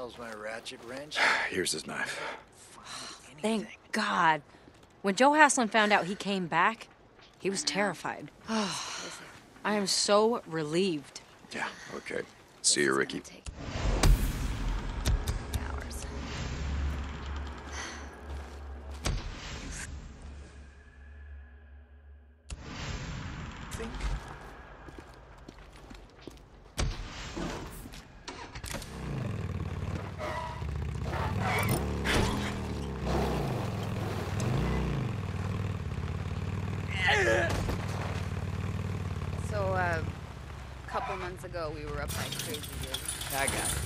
hell's my ratchet wrench? Here's his knife. Thank God. When Joe Haslin found out he came back, he was terrified. Oh, I am so relieved. Yeah, okay. See you, Ricky. We were up like crazy. I got it.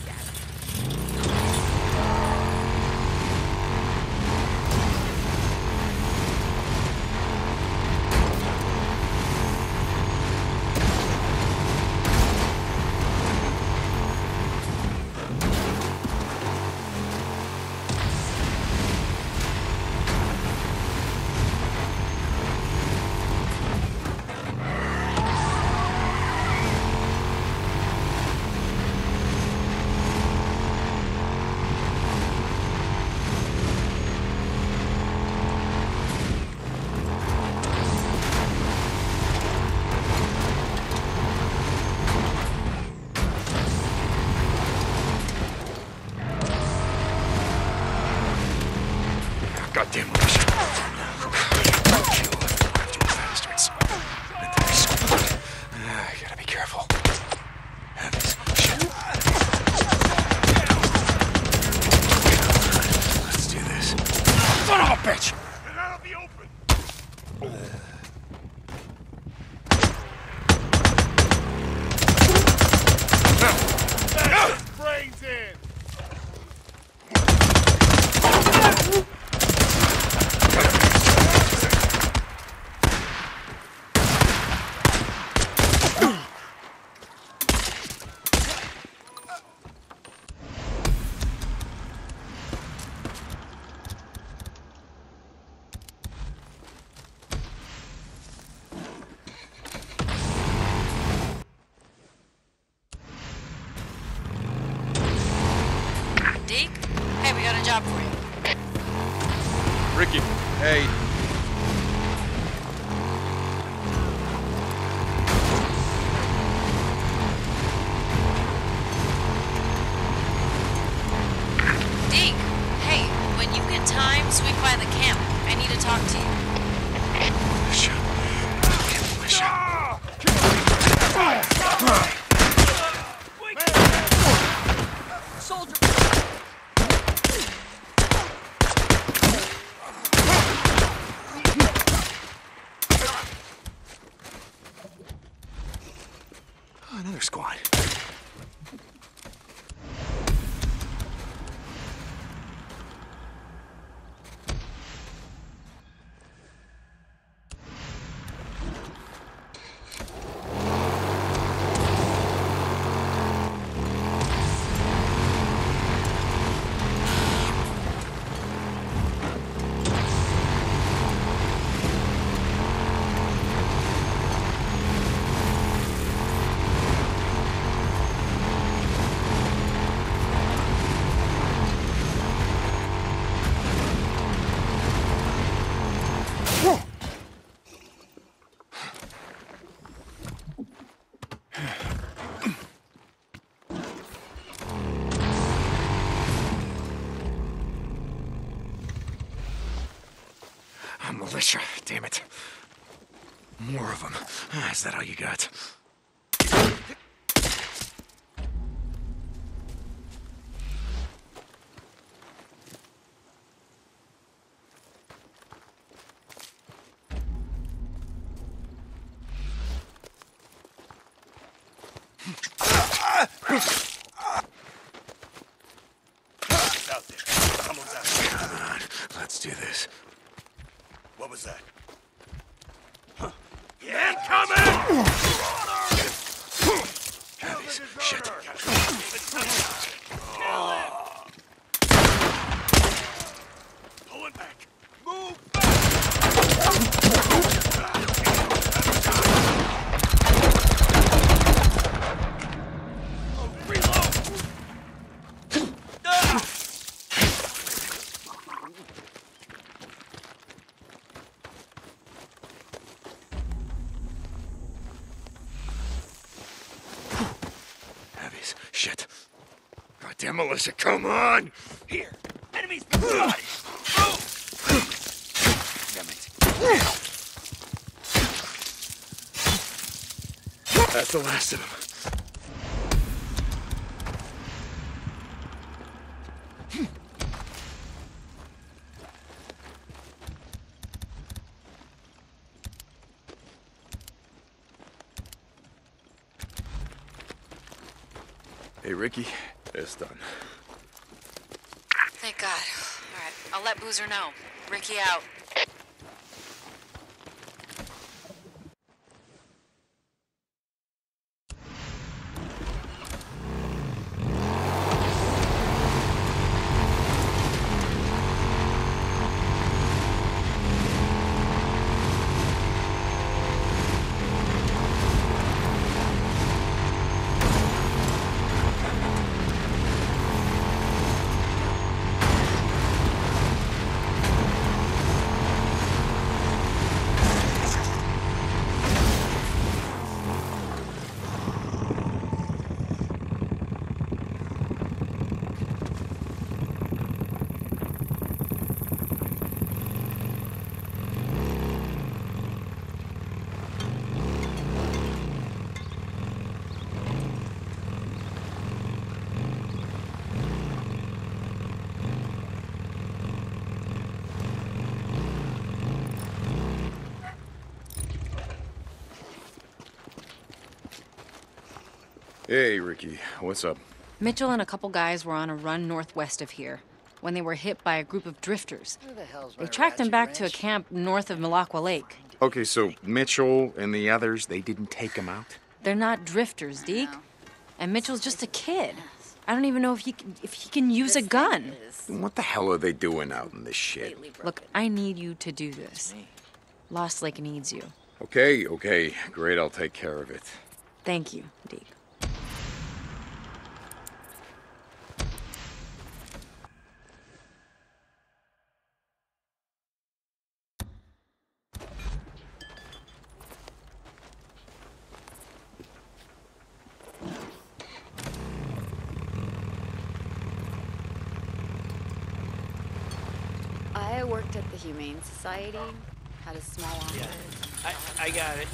Militia, damn it. More of them. Is that all you got? Melissa, come on! Here, enemies for the body! Oh. Damn it. That's the last of them. Ricky, it's done. Thank God. All right, I'll let Boozer know. Ricky out. Hey, Ricky. What's up? Mitchell and a couple guys were on a run northwest of here when they were hit by a group of drifters. They tracked them back to a camp north of Malacqua Lake. Okay, so Mitchell and the others, they didn't take them out? They're not drifters, Deke. And Mitchell's just a kid. I don't even know if he can use a gun. What the hell are they doing out in this shit? Look, I need you to do this. Lost Lake needs you. Okay, okay. Great, I'll take care of it. Thank you, Deke. Humane Society had a small office. Yeah, I got it.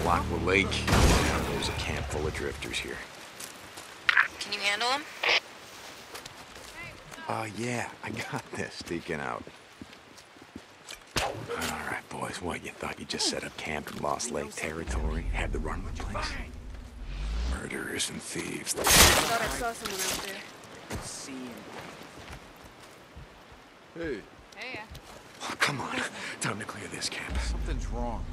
Malacqua Lake, there's a camp full of drifters here. Can you handle them? Yeah, I got this, Deke out. All right, boys, what, you thought you just set up camp in Lost Lake territory? Had the run with the place? Murderers and thieves. I thought I saw someone out there. Let's see him. Hey. Hey, yeah. Oh, come on, time to clear this camp. Something's wrong.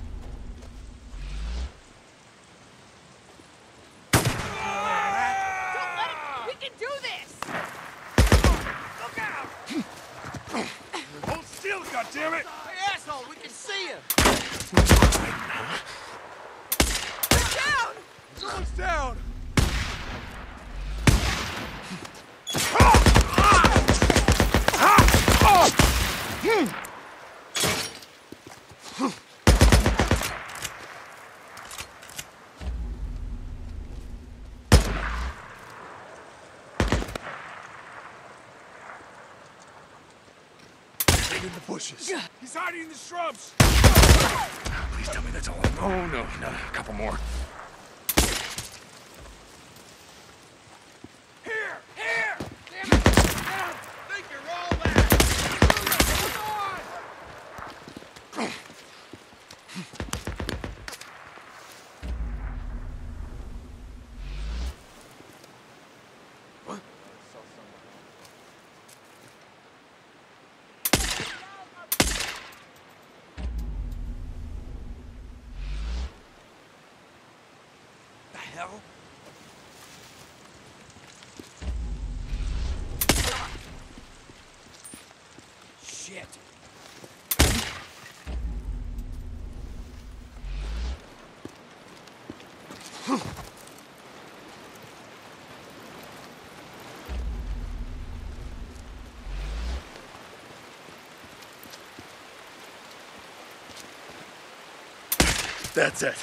Damn it! Asshole, we can see him! Down! Someone's down! He's hiding in the shrubs! Please tell me that's all I know. Oh, no, no, a couple more. Here! Here! Damn it! I think you're all that! Come on! What? Shit. That's it.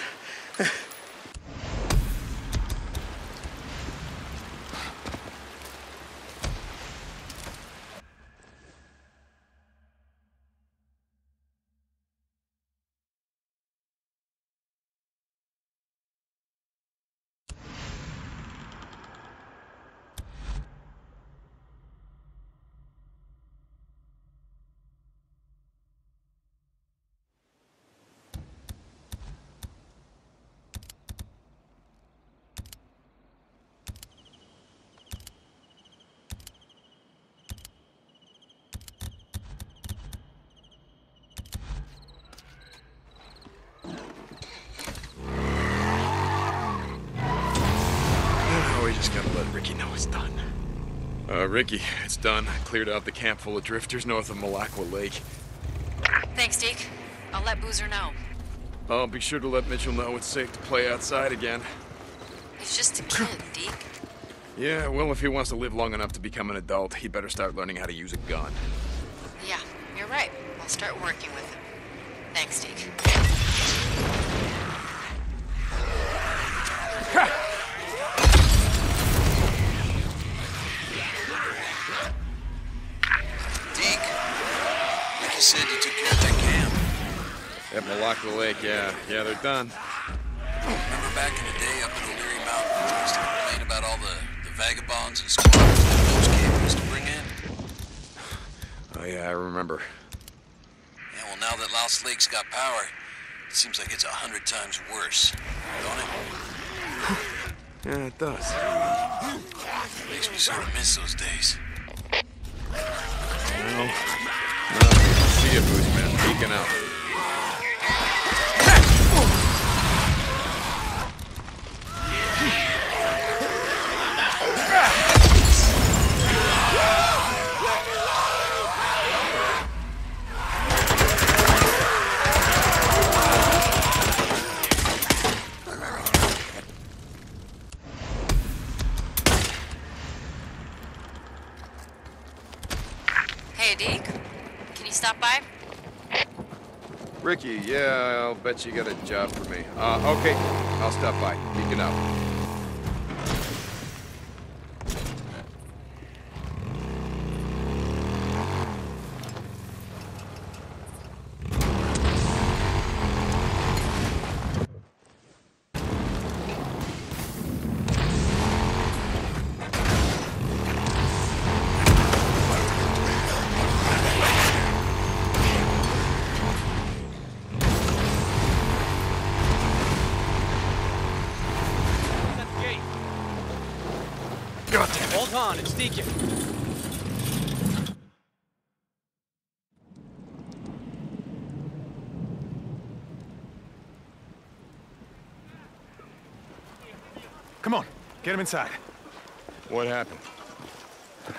Ricky, no, it's done. Ricky, it's done. I cleared out the camp full of drifters north of Malacqua Lake. Thanks, Deke. I'll let Boozer know. I'll be sure to let Mitchell know it's safe to play outside again. He's just a kid, Deke. Yeah, well, if he wants to live long enough to become an adult, he better start learning how to use a gun. Yeah, you're right. I'll start working with him. Thanks, Deke. Malacqua Lake, yeah, they're done. I remember back in the day up in the Leary Mountains, I used to complain about all the vagabonds and squatters that those kids used to bring in. Oh, yeah, I remember. Yeah, well, now that Lost Lake's got power, it seems like it's 100 times worse, don't it? Yeah, it does. It makes me sort of miss those days. Well, see ya, Boozer, man. Peeking out. Hey, Deke, can you stop by? Ricky, yeah, I'll bet you got a job for me. Okay, I'll stop by. You can out. Hold on, it's Deke. Come on, get him inside. What happened?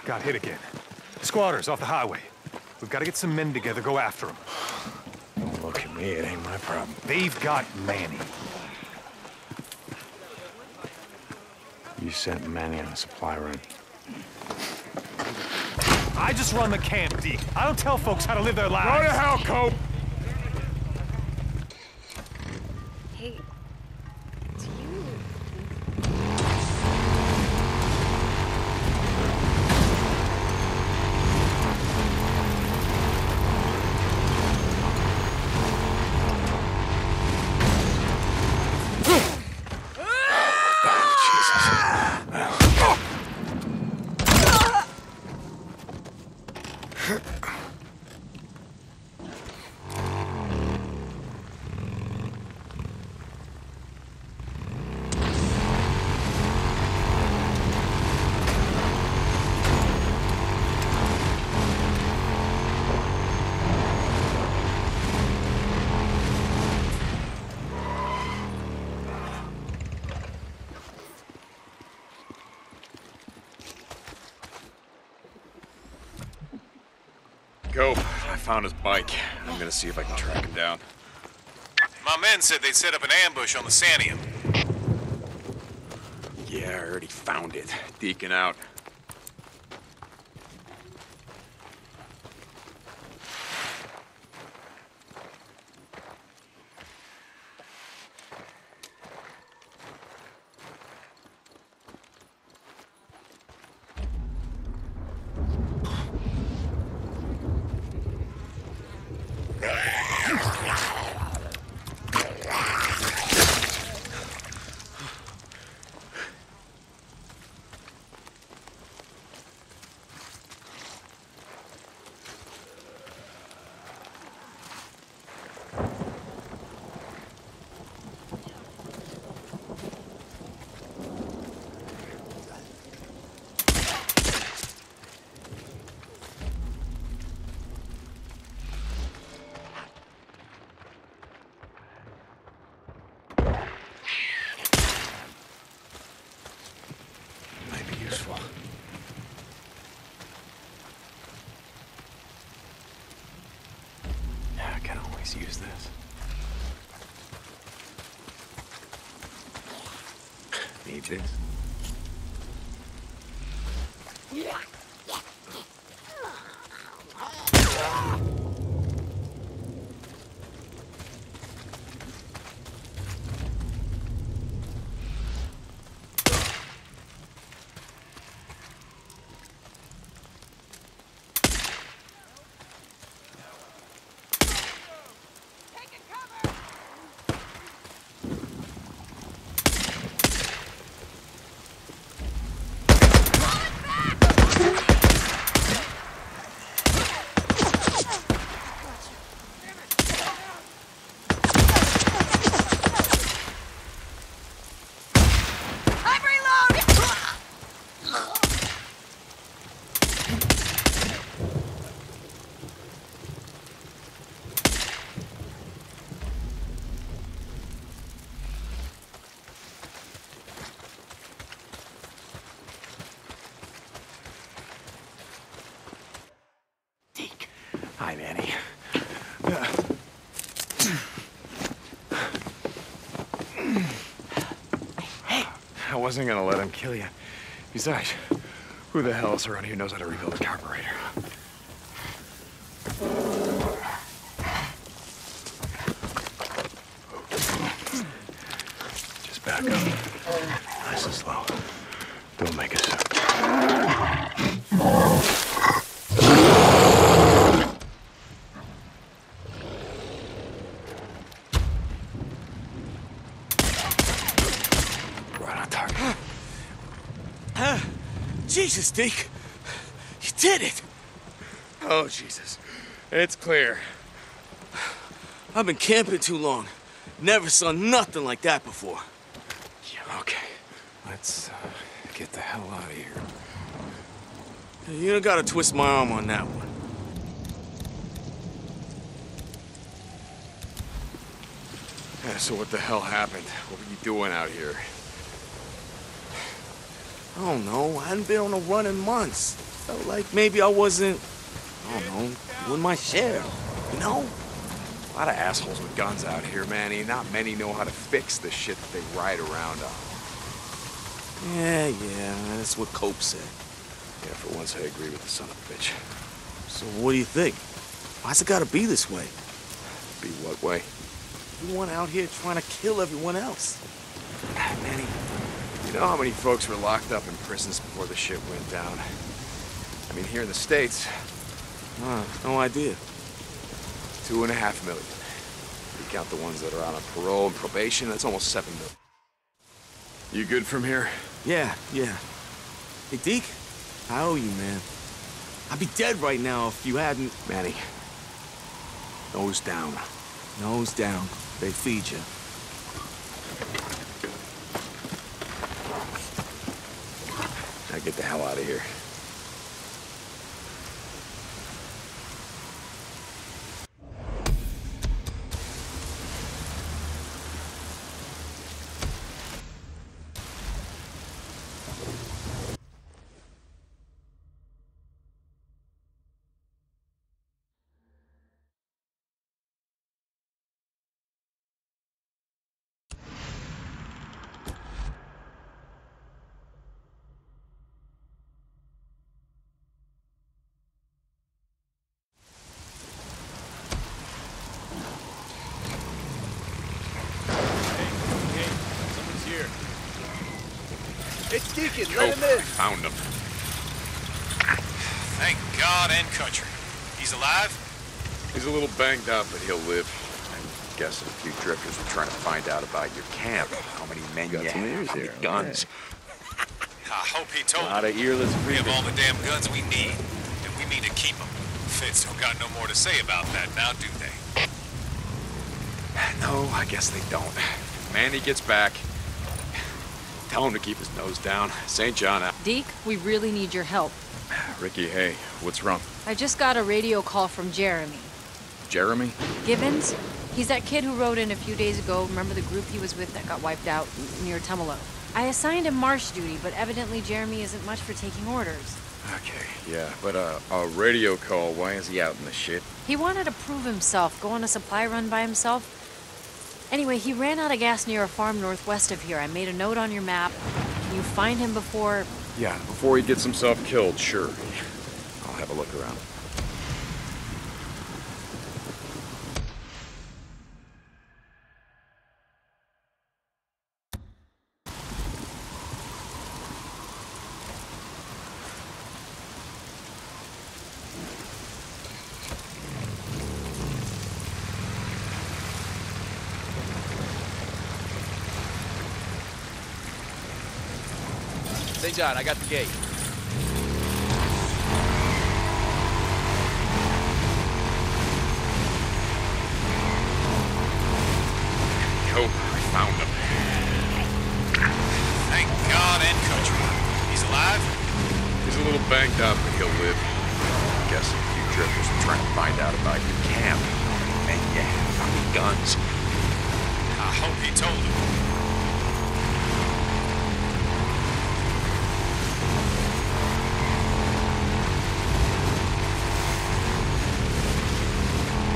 Got hit again. Squatters off the highway. We've got to get some men together, go after them. Don't look at me, it ain't my problem. They've got Manny. You sent Manny on a supply run. I just run the camp, Deke. I don't tell folks how to live their lives. Go to hell, Cope! Hey, do you... Cope, I found his bike. I'm gonna see if I can track him down. My men said they'd set up an ambush on the Sanium. Yeah, I already found it. Deacon out. Use this. Need this? Yeah. Cover! I wasn't gonna let him kill you. Besides, who the hell else around here knows how to rebuild a carburetor? Just back up. Nice and slow. Don't make a sound. Jesus, Deke, you did it! Oh, Jesus, it's clear. I've been camping too long. Never saw nothing like that before. Yeah, okay. Let's get the hell out of here. You don't gotta twist my arm on that one. Yeah, so what the hell happened? What were you doing out here? I don't know, I hadn't been on a run in months. Felt like maybe I wasn't, I don't know, doing my share, you know? A lot of assholes with guns out here, Manny. Not many know how to fix the shit that they ride around on. Yeah, that's what Cope said. Yeah, for once I agree with the son of a bitch. So what do you think? Why's it gotta be this way? Be what way? Everyone out here trying to kill everyone else. God, Manny. You know how many folks were locked up in prisons before the shit went down? I mean, here in the States... no idea. 2.5 million. If you count the ones that are out on parole and probation, that's almost 7 million. You good from here? Yeah. Hey, Deke, I owe you, man. I'd be dead right now if you hadn't... Manny. Nose down. Nose down. They feed you. Now get the hell out of here. Joe, I found him. Thank God and country. He's alive? He's a little banged up, but he'll live. I'm guessing a few drifters were trying to find out about your camp. How many men you have, how many guns. I hope he told you. We have all the damn guns we need, and we mean to keep them. Fitz don't got no more to say about that now, do they? No, I guess they don't. If Manny gets back, tell him to keep his nose down. St. John out. Deke, we really need your help. Ricky, hey, what's wrong? I just got a radio call from Jeremy. Jeremy? Gibbons? He's that kid who rode in a few days ago. Remember the group he was with that got wiped out near Tumalo? I assigned him marsh duty, but evidently Jeremy isn't much for taking orders. Okay, yeah, but a radio call, why is he out in the shit? He wanted to prove himself, go on a supply run by himself. Anyway, he ran out of gas near a farm northwest of here. I made a note on your map. Can you find him before... Yeah, before he gets himself killed, sure. I'll have a look around. John, I got the gate. Cope, I found him. Thank God and country. He's alive? He's a little banged up, but he'll live. I'm guessing a few drifters are trying to find out about your camp. And yeah, how many guns? I hope he told him.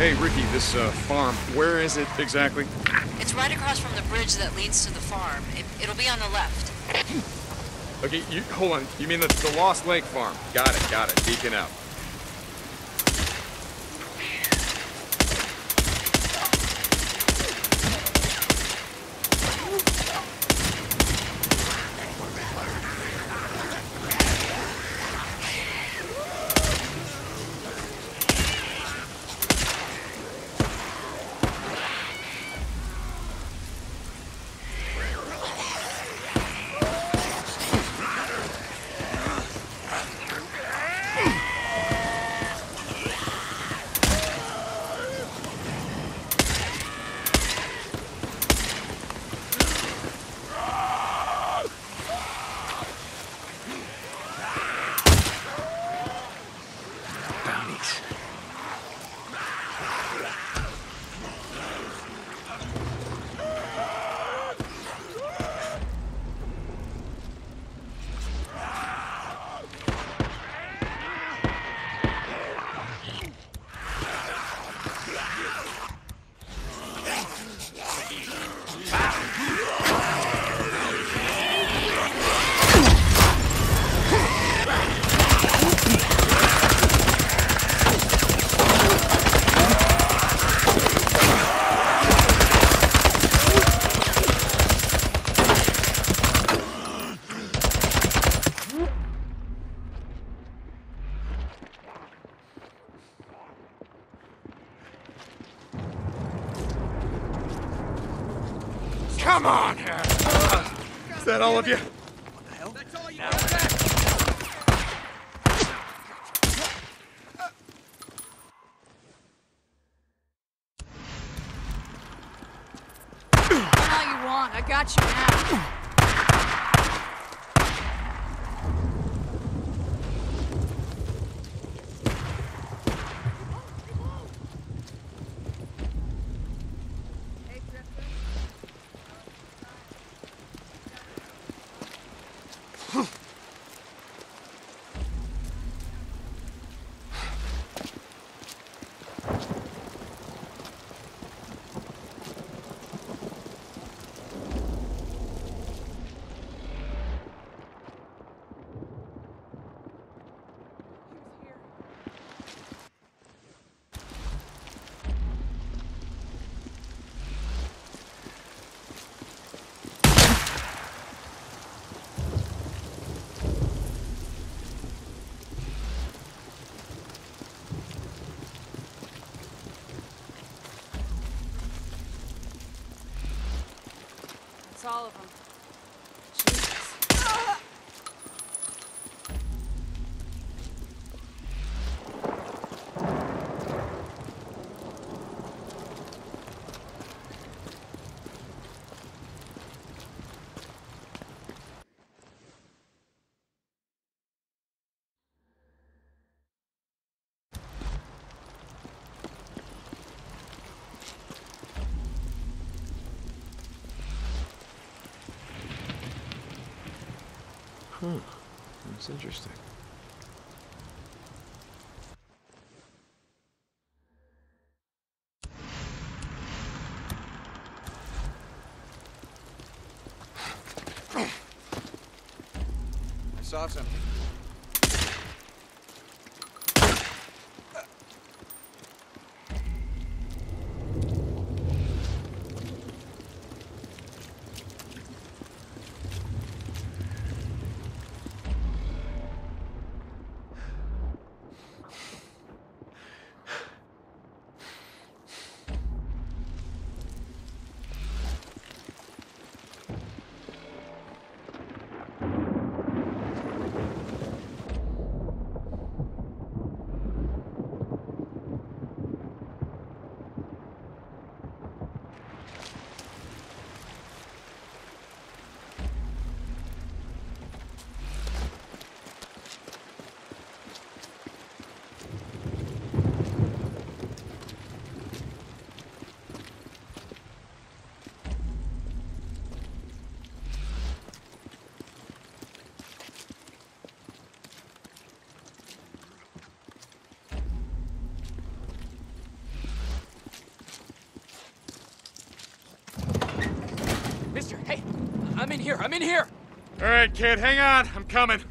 Hey, Ricky, this farm, where is it exactly? It's right across from the bridge that leads to the farm. It'll be on the left. Okay, hold on. You mean the Lost Lake farm? Got it. Deacon out. Come on here! Is that all of you? What the hell? That's all you got back. All you want, I got you now. All of them. Jesus. Ah! That's interesting. I saw something. I'm in here! All right, kid, hang on. I'm coming.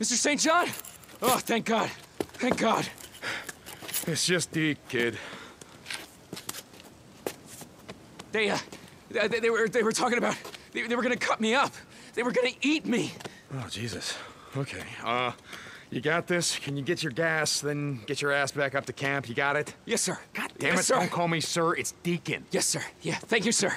Mr. St. John? Oh, thank God. Thank God. It's just Deke, kid. They were talking about... They were gonna cut me up. They were gonna eat me. Oh, Jesus. Okay, you got this? Can you get your gas, then get your ass back up to camp? You got it? Yes, sir. God damn it, don't call me sir, it's Deacon. Yes, sir. Yeah, thank you, sir.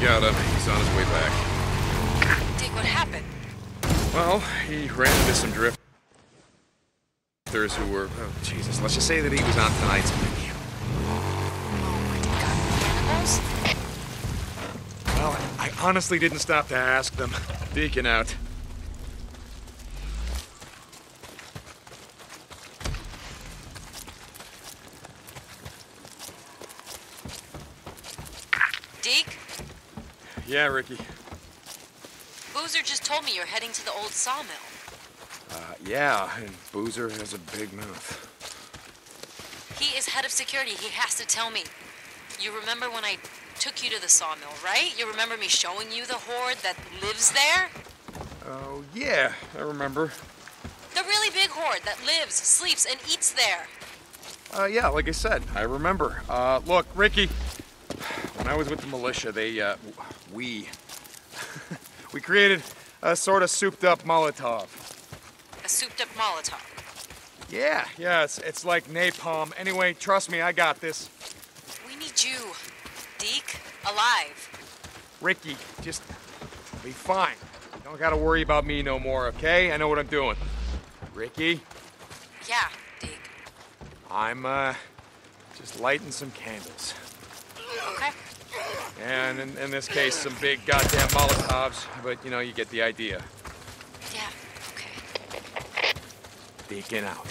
Got him. He's on his way back. Deke, what happened? Well, he ran into some drifters who were, oh, Jesus, let's just say that he was on tonight's menu. Oh, my God. Well, I honestly didn't stop to ask them. Deacon out. Yeah, Ricky. Boozer just told me you're heading to the old sawmill. Yeah, and Boozer has a big mouth. He is head of security. He has to tell me. You remember when I took you to the sawmill, right? You remember me showing you the horde that lives there? Oh, yeah, I remember. The really big horde that lives, sleeps, and eats there. Yeah, like I said, I remember. Look, Ricky, when I was with the militia, they, we created a sort of souped-up Molotov. A souped-up Molotov? Yeah, it's like napalm. Anyway, trust me, I got this. We need you, Deke, alive. Ricky, just be fine. Don't gotta worry about me no more, okay? I know what I'm doing. Ricky? Yeah, Deke. I'm, just lighting some candles. Okay. And in this case, some big goddamn Molotovs, but you know, you get the idea. Yeah, okay. Deacon out.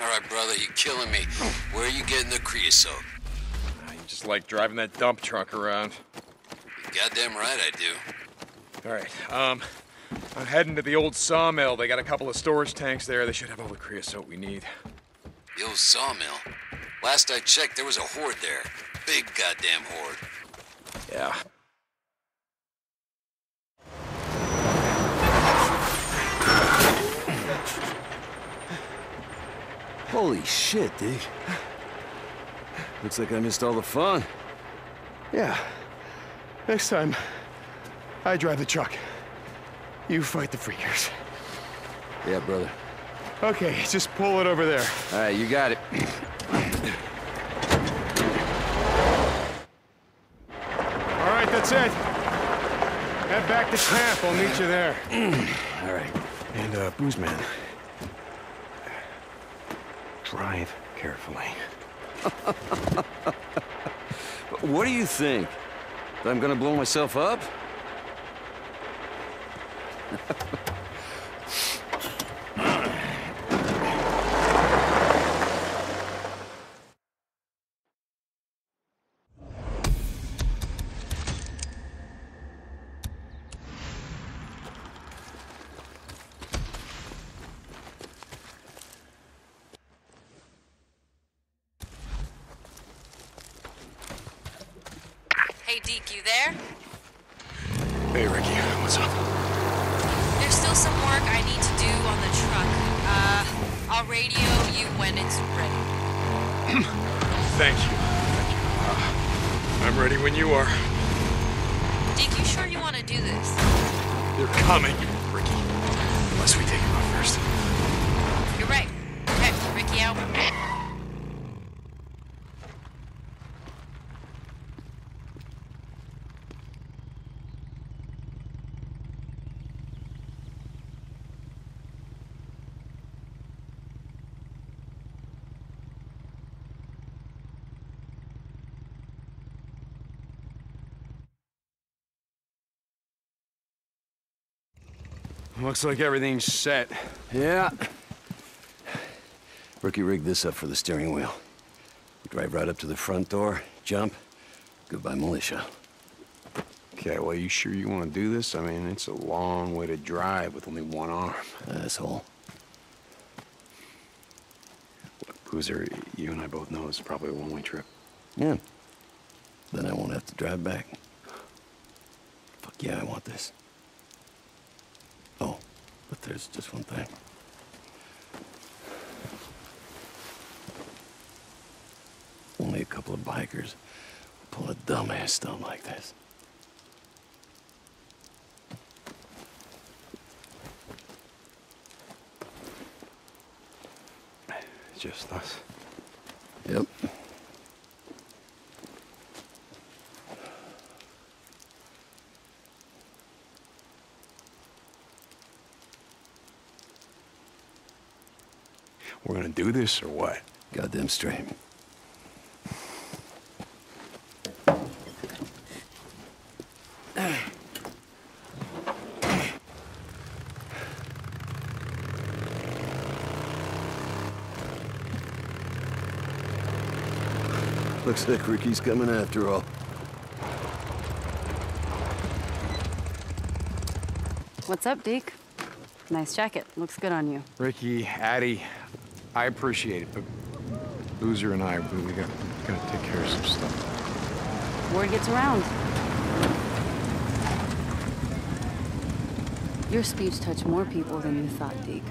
All right, brother, you're killing me. Where are you getting the creosote? You just like driving that dump truck around. You're goddamn right I do. All right, I'm heading to the old sawmill. They got a couple of storage tanks there. They should have all the creosote we need. The old sawmill? Last I checked, there was a horde there. Big goddamn horde. Yeah. Holy shit, Deke. Looks like I missed all the fun. Yeah. Next time, I drive the truck. You fight the Freakers. Yeah, brother. Okay, just pull it over there. All right, you got it. All right, that's it. Head back to camp. I'll meet you there. All right. And, Boozman. Drive carefully. What do you think? That I'm gonna blow myself up? there? Hey, Ricky. What's up? There's still some work I need to do on the truck. I'll radio you when it's ready. Thank you. Thank you. I'm ready when you are. Deke, you sure you want to do this? They're coming, Ricky. Unless we take them out first. You're right. Okay, Ricky out. Looks like everything's set. Yeah. Ricky rigged this up for the steering wheel. We drive right up to the front door, jump, goodbye militia. Okay, well, you sure you want to do this? I mean, it's a long way to drive with only one arm. Asshole. Look, Boozer, you and I both know it's probably a one-way trip. Yeah. Then I won't have to drive back. Fuck yeah, I want this. Oh, but there's just one thing. Only a couple of bikers will pull a dumbass stunt like this. Just us. Yep. We're gonna do this or what? Goddamn straight. Looks like Ricky's coming after all. What's up, Deke? Nice jacket. Looks good on you. Ricky, Addy. I appreciate it, but Boozer and I, we gotta take care of some stuff. Word gets around. Your speech touched more people than you thought, Deke.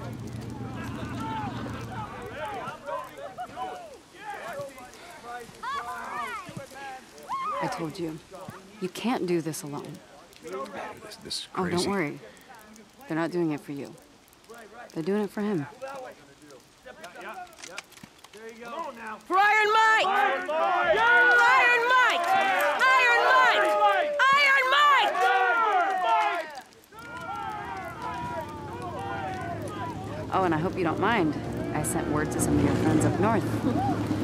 I told you, you can't do this alone. This is crazy. Oh, don't worry. They're not doing it for you. They're doing it for him. For Iron Mike! Iron Mike! Iron Mike! Iron Mike! Iron Mike! Oh, and I hope you don't mind. I sent word to some of your friends up north.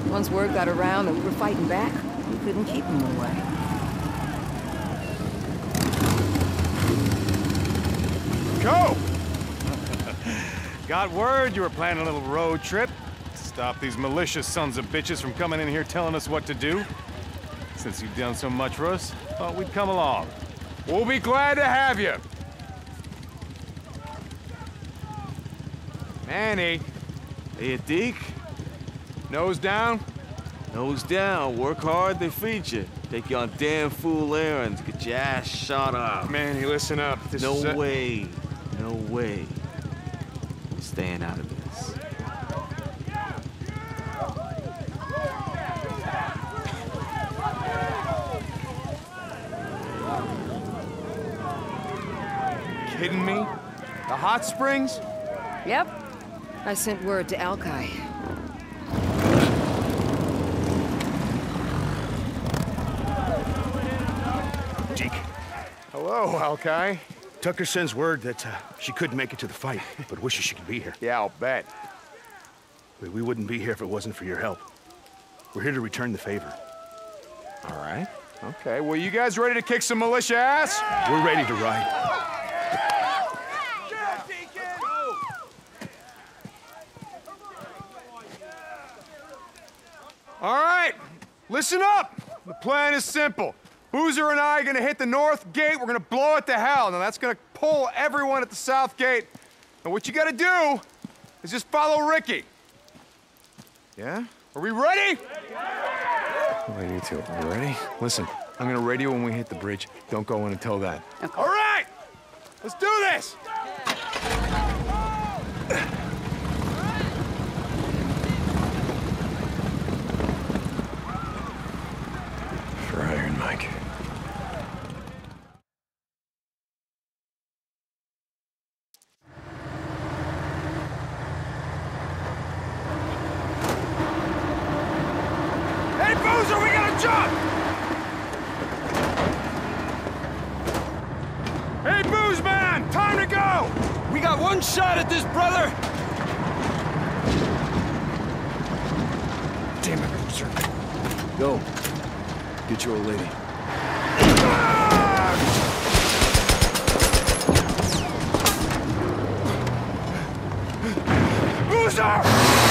Once word got around that we were fighting back, we couldn't keep them away. Go! Got word you were planning a little road trip. Stop these malicious sons of bitches from coming in here telling us what to do. Since you've done so much for us, thought we'd come along. We'll be glad to have you. Manny, are you Deke? Nose down? Nose down. Work hard, they feed you. Take you on damn fool errands. Get your ass shot up. Manny, listen up. This is a... No way. No way. I'm staying out of this. Kidding me? The hot springs? Yep. I sent word to Alki. Deke. Hello, Alki. Tucker sends word that she couldn't make it to the fight, but wishes she could be here. Yeah, I'll bet. We wouldn't be here if it wasn't for your help. We're here to return the favor. All right. Okay, well, you guys ready to kick some militia ass? We're ready to ride. All right, listen up. The plan is simple. Boozer and I are gonna hit the north gate. We're gonna blow it to hell. Now that's gonna pull everyone at the south gate. And what you gotta do is just follow Ricky. Yeah? Are we ready? Well, you two, are you ready? Listen, I'm gonna radio when we hit the bridge. Don't go in until then. Okay. All right! Let's do this! For Iron Mike. Shot at this, brother! Damn it, Boozer. Go. Get your old lady. Boozer!